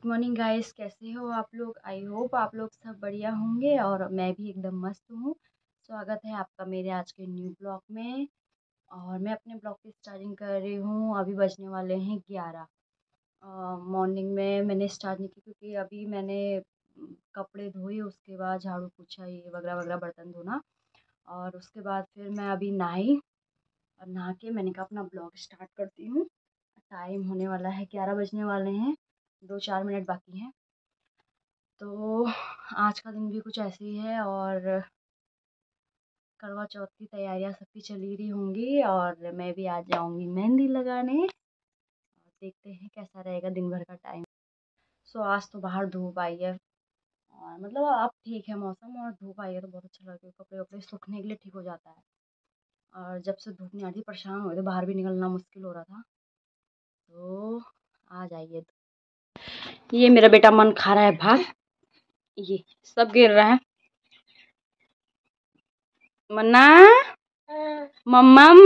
Good morning guys, कैसे हो आप लोग। आई होप आप लोग सब बढ़िया होंगे और मैं भी एकदम मस्त हूँ। स्वागत है आपका मेरे आज के न्यू ब्लॉग में। और मैं अपने ब्लॉग की स्टार्टिंग कर रही हूँ। अभी बजने वाले हैं 11। मॉर्निंग में मैंने स्टार्ट नहीं की क्योंकि अभी मैंने कपड़े धोए, उसके बाद झाड़ू पोछा ये वगैरह वगैरह बर्तन धोना, और उसके बाद फिर मैं अभी नहाई और नहा के मैंने कहा अपना ब्लॉग स्टार्ट करती हूँ। टाइम होने वाला है 11 बजने वाले हैं, 2-4 मिनट बाकी हैं। तो आज का दिन भी कुछ ऐसे ही है और करवा चौथ की तैयारियाँ सबकी चली रही होंगी और मैं भी आज जाऊँगी मेहंदी लगाने। और देखते हैं कैसा रहेगा दिन भर का टाइम। सो आज तो बाहर धूप आई है और मतलब अब ठीक है मौसम, और धूप आई है तो बहुत अच्छा लगता है। कपड़े वपड़े सूखने के लिए ठीक हो जाता है, और जब से धूप नहीं आ रही परेशान हो गए, तो बाहर भी निकलना मुश्किल हो रहा था। तो आ जाइए। ये मेरा बेटा मन खा रहा है भाग, ये सब गिर रहा है। मन्ना मम्मम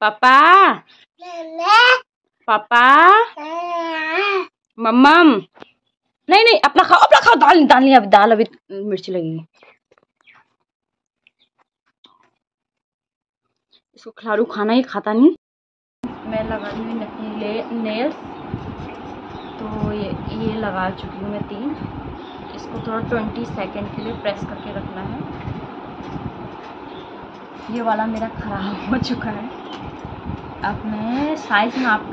पापा पापा मम्मम, नहीं अपना खाओ अपना खाओ। दाल डाल लिया, दाल अभी मिर्ची लगेगी। इसको खिलाड़ू खाना ही खाता नहीं। मैं लगा रही हूँ अपनी नेल्स, तो ये लगा चुकी हूँ मैं 3। इसको थोड़ा 20 सेकेंड के लिए प्रेस करके रखना है। ये वाला मेरा ख़राब हो चुका है। अब मैं साइज़ नाप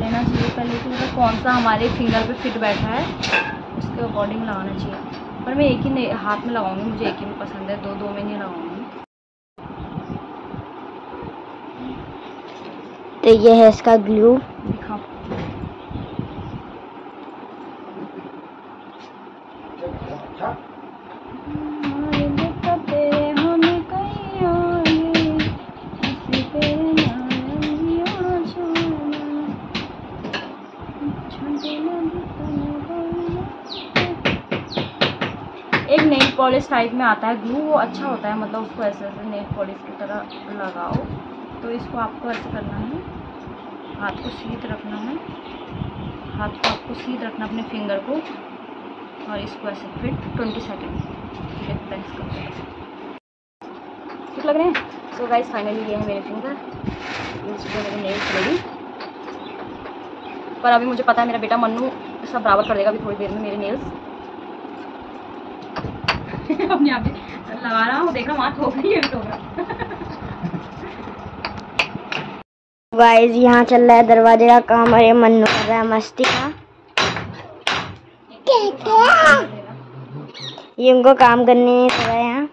लेना चाहिए पहले कि मतलब कौन सा हमारे फिंगर पे फिट बैठा है, उसके अकॉर्डिंग लगाना चाहिए। पर मैं एक ही हाथ में लगाऊंगी, मुझे एक ही में पसंद है, 2-2 में नहीं लगाऊंगी। तो ये है इसका ग्लू। दिखाओ, एक नेल पॉलिश टाइप में आता है ग्लू, वो अच्छा होता है। मतलब उसको ऐसे ऐसे नेल पॉलिश की तरह लगाओ। तो इसको आपको ऐसे करना है, हाथ को सीध रखना है, हाथ को आपको सीध रखना अपने फिंगर को, और इसको ऐसे फिट 20 सेकेंड प्रेस करते हैं। ठीक लग रहे हैं। सो गाइस फाइनली ये है मेरे फिंगर, इसको मेरे नेल्स लगी। पर अभी मुझे पता है मेरा बेटा मन्नू सब बराबर कर देगा अभी थोड़ी देर में मेरे नेल्स। अपने आप लगा रहा हूँ, देखा वहाँ ठोक रही है। गाइस यहाँ चल रहा है दरवाजे का काम और ये मन्नू कर रहा है मस्ती का। ये उनको काम करने नहीं दे रहा है यहाँ।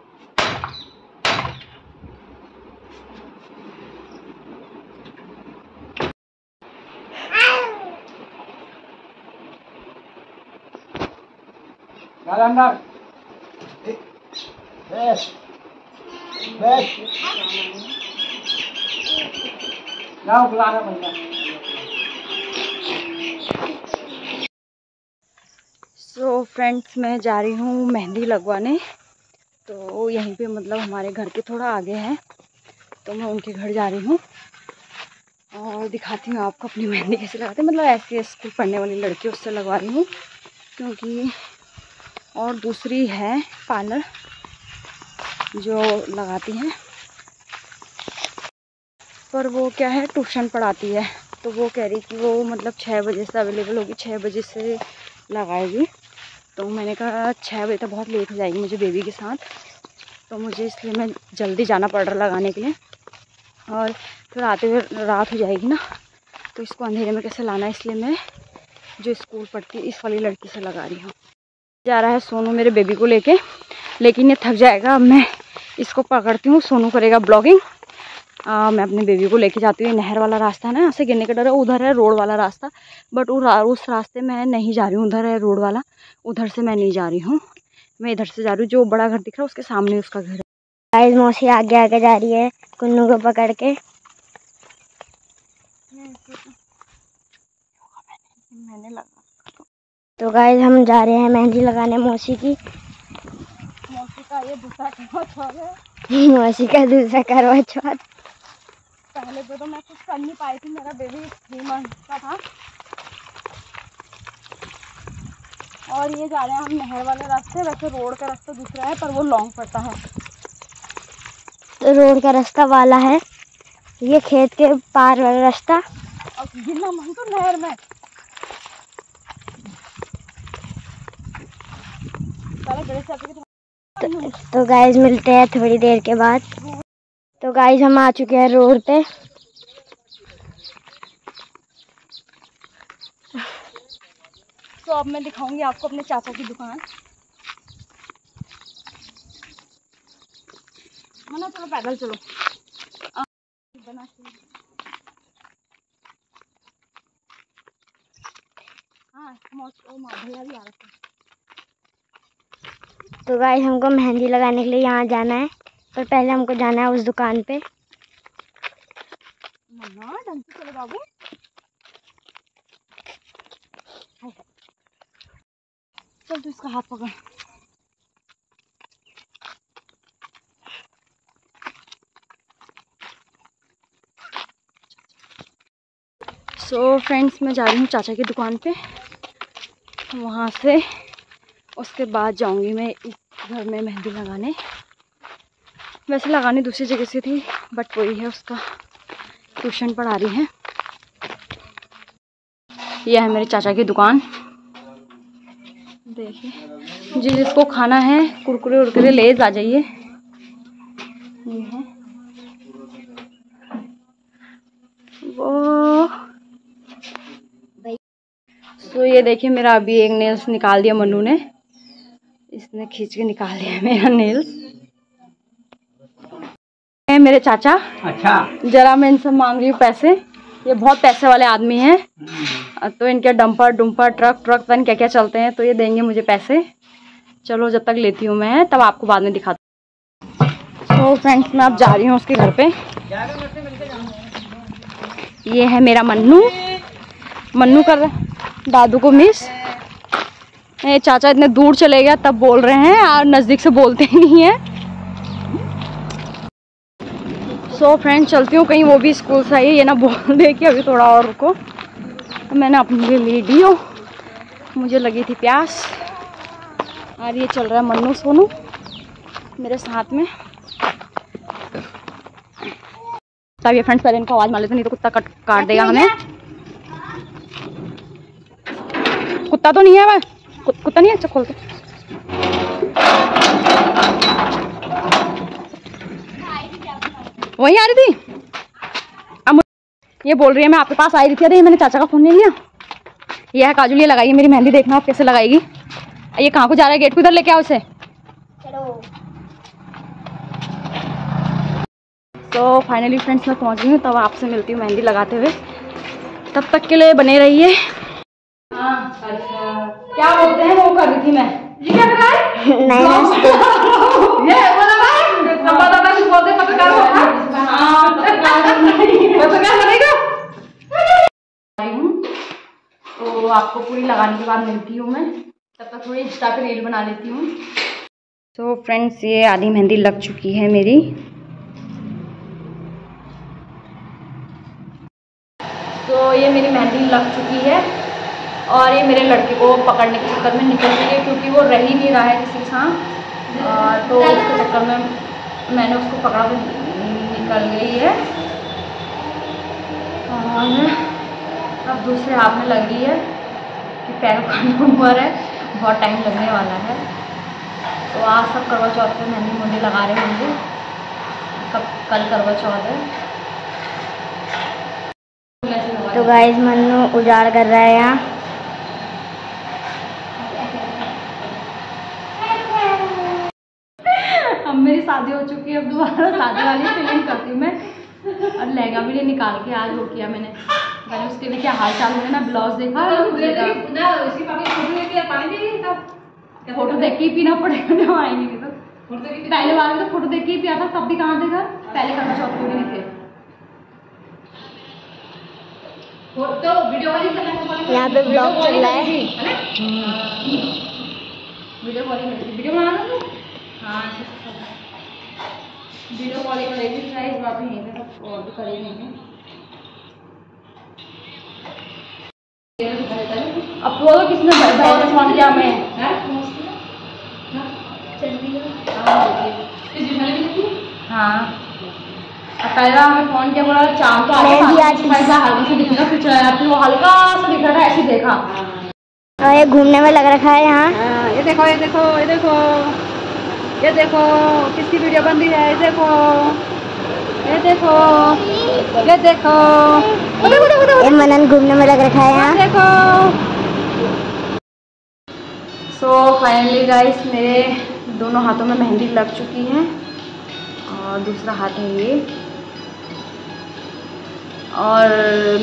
सो फ्रेंड्स मैं जा रही हूँ मेहंदी लगवाने। तो यहीं पे मतलब हमारे घर के थोड़ा आगे है, तो मैं उनके घर जा रही हूँ और दिखाती हूँ आपको अपनी मेहंदी कैसे लगाते हैं। मतलब ऐसी स्कूल पढ़ने वाली लड़की, उससे लगवा रही हूँ क्योंकि और दूसरी है पार्लर जो लगाती हैं, पर वो क्या है ट्यूशन पढ़ाती है। तो वो कह रही कि वो मतलब 6 बजे से अवेलेबल होगी, 6 बजे से लगाएगी। तो मैंने कहा 6 बजे तो बहुत लेट हो जाएगी मुझे बेबी के साथ, तो मुझे इसलिए मैं जल्दी जाना पड़ रहा लगाने के लिए। और फिर आते हुए रात हो जाएगी ना, तो इसको अंधेरे में कैसे लाना है, इसलिए मैं जो स्कूल पढ़ती इस वाली लड़की से लगा रही हूँ। जा रहा है सोनू मेरे बेबी को लेके, लेकिन ये थक जाएगा। अब मैं इसको पकड़ती हूँ, सोनू करेगा ब्लॉगिंग। मैं अपने बेबी को लेके जाती हूँ। नहर वाला रास्ता है ना, यहाँ से गिरने का डर है। उधर है रोड वाला रास्ता, बट उस रास्ते मैं नहीं जा रही हूँ। उधर है रोड वाला, उधर से मैं नहीं जा रही हूँ, मैं इधर से जा रही हूँ। जो बड़ा घर दिख रहा है उसके सामने उसका घर है। गाइस मौसी आगे आगे जा रही है कुन्नू को पकड़ के। तो गाइस हम जा रहे हैं मेहंदी लगाने मौसी की। मौसी का ये दूसरा करवा चौथ है। मौसी का दूसरा करवा चौथ। पहले पे तो मैं कुछ कर नहीं पाई थी, मेरा बेबी 3 मंथ का था, और ये जा रहे हैं हम नहर वाले रास्ते। वैसे रोड का रास्ता दूसरा है पर वो लॉन्ग पड़ता है, तो रोड का रास्ता वाला है ये खेत के पार वाला रास्ता। और गिरना मन तो नहर में। तो गाइस मिलते हैं थोड़ी देर के बाद। तो गाइस हम आ चुके हैं रोड पे। तो अब मैं दिखाऊंगी आपको अपने चाचा की दुकान। मना चलो पैदल चलो। हाँ भैया भी आ रहे थे। तो गाइस हमको मेहंदी लगाने के लिए यहाँ जाना है, पर पहले हमको जाना है उस दुकान पे। मम्मा ढंग से चलो बाबू। चल तू इसका हाथ पकड़। सो फ्रेंड्स मैं जा रही हूँ चाचा की दुकान पे, वहाँ से उसके बाद जाऊंगी मैं घर में मेहंदी लगाने। वैसे लगाने दूसरी जगह से थी बट वही है, उसका ट्यूशन पढ़ा रही है। यह है मेरे चाचा की दुकान, देखिए जी। जिसको खाना है कुरकुरे उरकुरे लेज आ जाइए। ये है वो। सो ये देखिए मेरा अभी एक नेल्स निकाल दिया मनु ने, इसने खींच के निकाल दिया मेरा नेल्स। मेरे चाचा। अच्छा जरा मैं इनसे मांग रही हूँ पैसे, ये बहुत पैसे वाले आदमी हैं, तो इनके डंपर डुम्पर ट्रक पता नहीं क्या क्या चलते हैं, तो ये देंगे मुझे पैसे। चलो जब तक लेती हूँ मैं, तब आपको बाद में दिखाती हूँ। सो फ्रेंड्स मैं अब जा रही हूँ उसके घर पे। ये है मेरा मन्नू। मन्नू कर दादू को मिस। चाचा इतने दूर चले गया तब बोल रहे हैं, और नज़दीक से बोलते ही नहीं है। सो फ्रेंड चलती हूँ, कहीं वो भी स्कूल से आई है, ये ना बोल दे कि अभी थोड़ा और रुको। तो मैंने अपने लिए ले ली हो, मुझे लगी थी प्यास। और ये चल रहा है मन्नू सोनू मेरे साथ में। तब ये फ्रेंड्स पहले इनको आवाज़ मार लेते, नहीं तो कुत्ता काट देगा हमें। कुत्ता तो नहीं है, बस कुत्ता नहीं है। अच्छा खोल दो। वहीं आ रही थी, अब ये बोल रही है मैं आपके पास आई रही थी। अरे मैंने चाचा का फोन नहीं लिया। यह है काजू, ये लगाइए मेरी मेहंदी, देखना आप कैसे लगाएगी। ये कहाँ को जा रहा है, गेट को इधर लेके आओ उसे। तो फाइनली फ्रेंड्स मैं पहुँच गई हूँ, तब आपसे मिलती हूँ मेहंदी लगाते हुए। तब तक के लिए बने रहिए। क्या बोलते हैं वो कर रही थी मैं। ये क्या कर रहा है? नहीं ये बोला मैं संवाददाता कुछ बोलते पत्रकार हो ना। हां पत्रकार बनेगा। आई हूं तो आपको पूरी लगाने के बाद मिलती हूं मैं, तब तक थोड़ी इंस्टा पे रील बना लेती हूं। सो फ्रेंड्स ये आधी मेहंदी लग चुकी है मेरी। तो ये मेरी मेहंदी लग चुकी है, और ये मेरे लड़के को पकड़ने के चक्कर में निकल गई क्योंकि वो रह ही नहीं रहा है किसी के साथ। तो उसके चक्कर में मैंने उसको पकड़ा, तो निकल गई है। और अब दूसरे हाथ में लग गई है कि पैर उखाड़ने को हुआ है, बहुत टाइम लगने वाला है। तो आज सब करवा चौथ पे मेहंदी मुंडी लगा रहे होंगे, कब कल करवा चौथ है। तो गाइस मन्नू उजाड़ कर रहा है यहाँ। मेरी शादी हो चुकी है, अब दोबारा शादी वाली फीलिंग करती हूँ मैं। और लहंगा भी नहीं निकाल के आज वो किया मैंने। मैंने उसके लिए क्या हाल चाल हुआ ना, ब्लाउज देखा फोटो देख के ही पीना पड़ेगा, नहीं आएंगे नहीं तो। पहले बार में तो फोटो देख के ही पिया था, तब भी कहाँ देखा, पहले करवा चौथ को भी नहीं थे। यहाँ पे ब्लॉग चल रहा है, वीडियो बनाना तू। हाँ वीडियो कॉलिंग करेगी, ट्राई इस बात नहीं है सब और भी करेंगे। अब तो किसने भाई भाई ने फोन किया मैं। हाँ पहला हमें फोन किया बोला चाँद तो हल्का से दिखेगा, फिर फिर वो हल्का सा दिख रहा था, ऐसे देखा और ये घूमने में लग रखा है यहाँ। ये देखो ये देखो ये देखो ये देखो किसकी वीडियो बन रही है, ये देखो ये देखो ये देखो ये मनन घूमने में लग रखा है यहाँ देखो। सो फाइनली गाइस मेरे दोनों हाथों में मेहंदी लग चुकी है और दूसरा हाथ है ये, और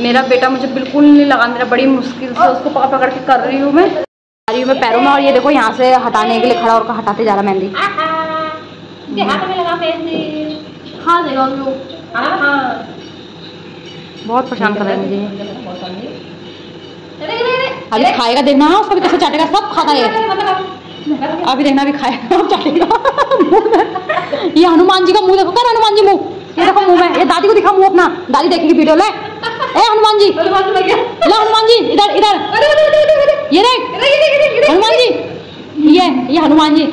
मेरा बेटा मुझे बिल्कुल नहीं लगा, मेरा बड़ी मुश्किल से उसको पकड़ पकड़ के कर रही हूँ मैं, आ रही हूँ मैं पैरों में। और ये देखो यहाँ से हटाने के लिए खड़ा और हटाते जा रहा मेहंदी, हाँ देखो बहुत परेशान कर रहा है मुझे। अभी खाएगा देखना, उसका भी कैसे चाटेगा, सब खाता है अभी देखना, भी खाएगा चाटेगा। ये हनुमान जी का मुंह देखो, कर हनुमान जी मुंह, ये देखो मुंह में, ये दादी को दिखा मुंह अपना, दादी देखेगी वीडियो। ले ए हनुमान जी, ला हनुमान जी इधर इधर, ये देख हनुमान जी, ये हनुमान जी।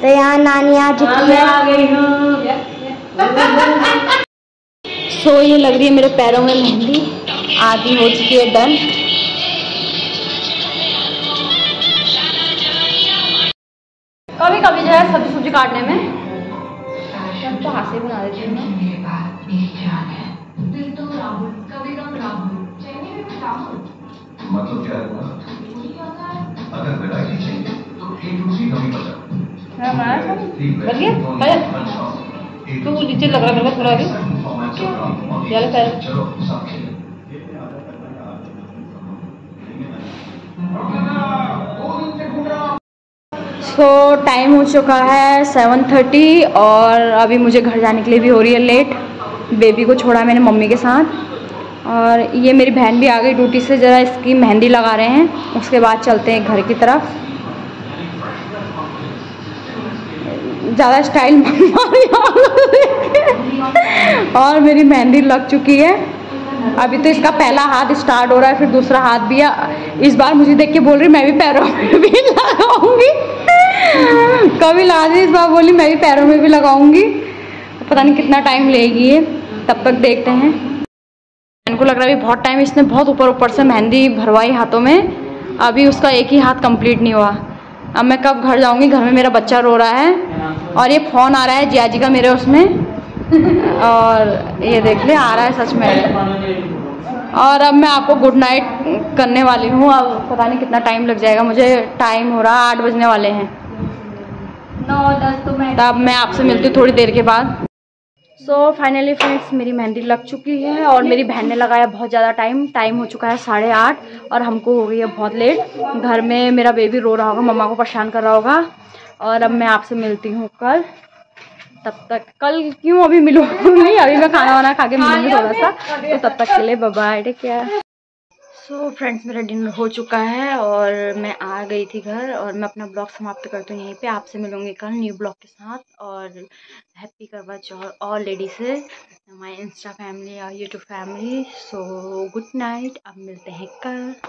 तो यहाँ नानी आ चुकी है। सो ये लग रही है मेरे पैरों में मेहंदी, आधी हो चुकी है डन। कभी कभी जो है सब्जी सब्जी काटने में तो हाथ से बना देती हूँ। तो नीचे लग रहा थोड़ा अभी चलो। तो टाइम हो चुका है 7:30 और अभी मुझे घर जाने के लिए भी हो रही है लेट। बेबी को छोड़ा मैंने मम्मी के साथ और ये मेरी बहन भी आ गई ड्यूटी से, ज़रा इसकी मेहंदी लगा रहे हैं, उसके बाद चलते हैं घर की तरफ। ज़्यादा स्टाइल और मेरी मेहंदी लग चुकी है, अभी तो इसका पहला हाथ स्टार्ट हो रहा है, फिर दूसरा हाथ भी। इस बार मुझे देख के बोल रही मैं भी पैरों में भी लगाऊंगी, कभी ला दी, इस बार बोली मैं भी पैरों में भी लगाऊंगी। पता नहीं कितना टाइम लेगी ये, तब तक देखते हैं। इनको लग रहा है बहुत टाइम, इसने बहुत ऊपर ऊपर से मेहंदी भरवाई हाथों में, अभी उसका एक ही हाथ कंप्लीट नहीं हुआ। अब मैं कब घर जाऊंगी, घर में मेरा बच्चा रो रहा है और ये फ़ोन आ रहा है जिया जी का मेरे उसमें, और ये देख ले आ रहा है सच में। और अब मैं आपको गुड नाइट करने वाली हूँ, अब पता नहीं कितना टाइम लग जाएगा, मुझे टाइम हो रहा 8 बजने वाले हैं, 9-10 तो मैं तब मैं आपसे मिलती हूँ थोड़ी देर के बाद। सो फाइनली फ्रेंड्स मेरी मेहंदी लग चुकी है और मेरी बहन ने लगाया बहुत ज़्यादा टाइम हो चुका है 8:30 और हमको हो गई है बहुत लेट। घर में मेरा बेबी रो रहा होगा, मम्मा को परेशान कर रहा होगा, और अब मैं आपसे मिलती हूँ कल। तब तक कल क्यों, अभी मिलूंगी, अभी मैं खाना वाना खा के मिलूंगी थोड़ा सा, तो तब तक के लिए bye bye, take care. So friends मेरा डिनर हो चुका है और मैं आ गई थी घर, और मैं अपना ब्लॉग समाप्त करती हूँ यहीं पे। आपसे मिलूंगी कल न्यू ब्लॉग के साथ, और happy Karva Chauth all ladies, हमारे इंस्टा फैमिली और YouTube family. So good night, अब मिलते हैं कल।